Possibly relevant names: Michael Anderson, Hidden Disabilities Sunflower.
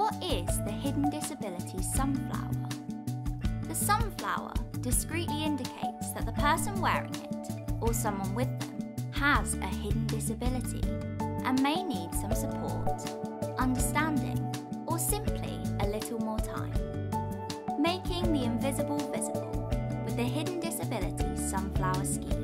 What is the hidden disability sunflower? The sunflower discreetly indicates that the person wearing it, or someone with them, has a hidden disability and may need some support, understanding, or simply a little more time. Making the invisible visible with the Hidden Disabilities Sunflower Scheme.